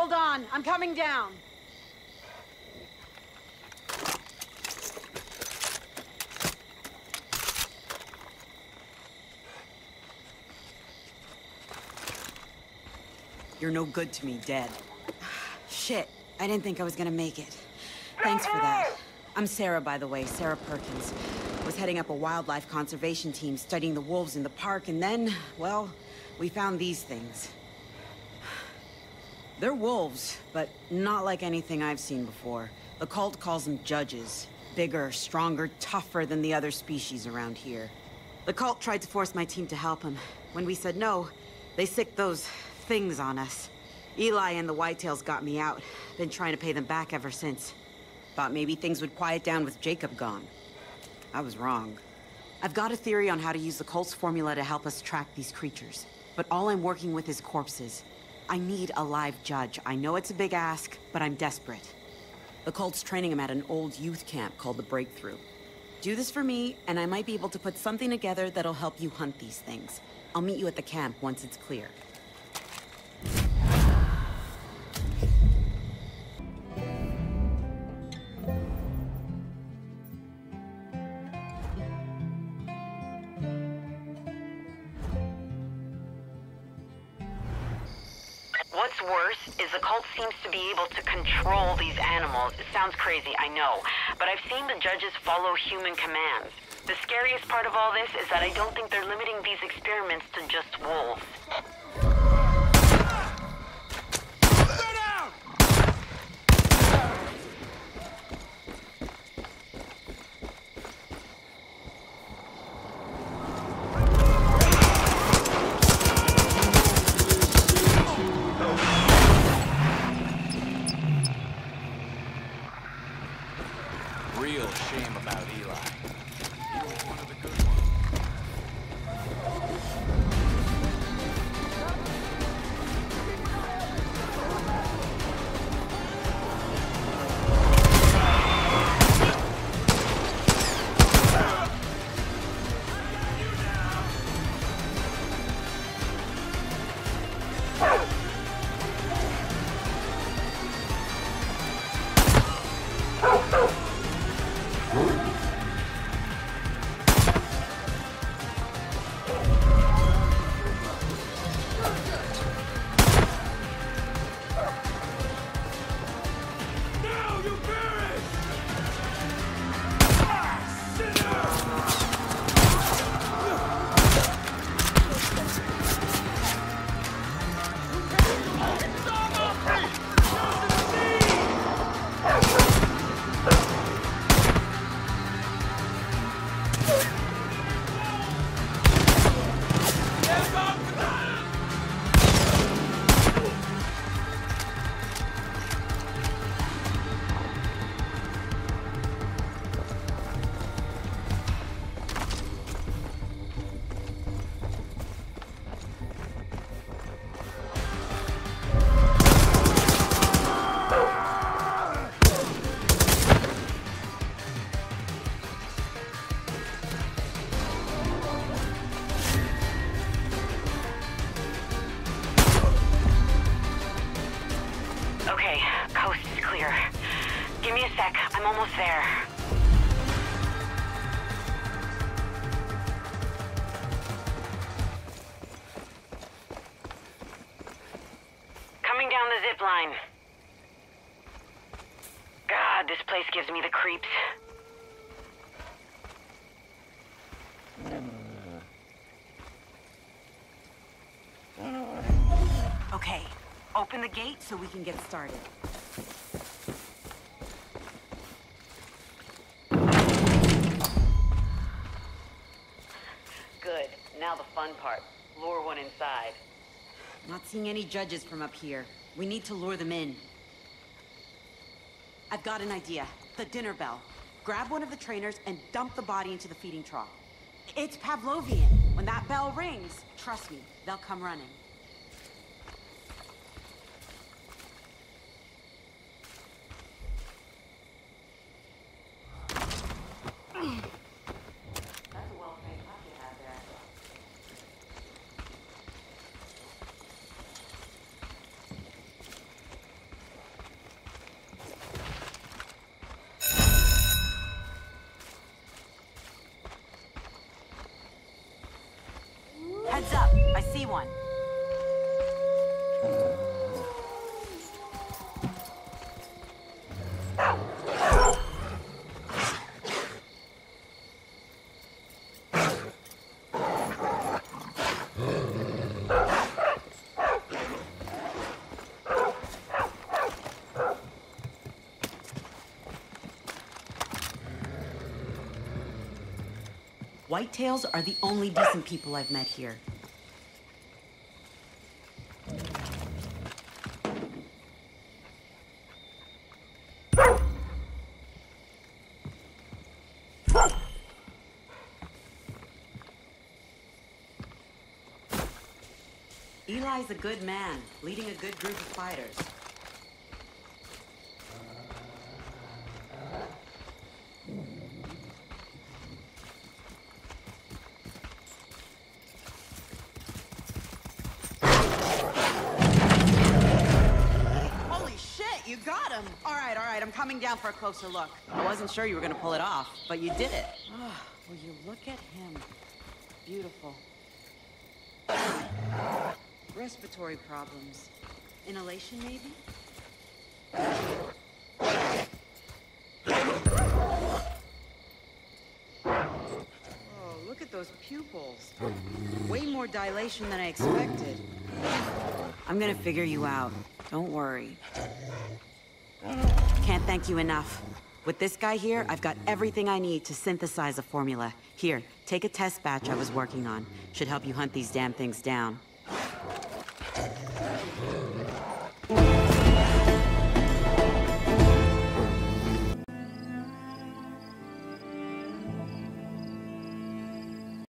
Hold on, I'm coming down. You're no good to me, dead. Shit, I didn't think I was gonna make it. Thanks for that. I'm Sarah, by the way, Sarah Perkins. I was heading up a wildlife conservation team studying the wolves in the park, and then, well, we found these things. They're wolves, but not like anything I've seen before. The cult calls them judges. Bigger, stronger, tougher than the other species around here. The cult tried to force my team to help them. When we said no, they sicked those things on us. Eli and the Whitetails got me out. Been trying to pay them back ever since. Thought maybe things would quiet down with Jacob gone. I was wrong. I've got a theory on how to use the cult's formula to help us track these creatures. But all I'm working with is corpses. I need a live judge. I know it's a big ask, but I'm desperate. The cult's training him at an old youth camp called the Breakthrough. Do this for me, and I might be able to put something together that'll help you hunt these things. I'll meet you at the camp once it's clear. What's worse is the cult seems to be able to control these animals. It sounds crazy, I know, but I've seen the judges follow human commands. The scariest part of all this is that I don't think they're limiting these experiments to just wolves. Real shame about Eli. He was one of the good ones. Line. God, this place gives me the creeps. Okay, open the gate so we can get started. Good. Now the fun part. Lure one inside. Not seeing any judges from up here. We need to lure them in. I've got an idea. The dinner bell. Grab one of the trainers and dump the body into the feeding trough. It's Pavlovian. When that bell rings, trust me, they'll come running. one. Whitetails are the only decent people I've met here. Eli's a good man, leading a good group of fighters. I'm coming down for a closer look. I wasn't sure you were going to pull it off, but you did it. Oh, will you look at him? Beautiful. Respiratory problems. Inhalation, maybe? Oh, look at those pupils. Way more dilation than I expected. I'm going to figure you out. Don't worry. Can't thank you enough. With this guy here, I've got everything I need to synthesize a formula. Here, take a test batch I was working on. Should help you hunt these damn things down.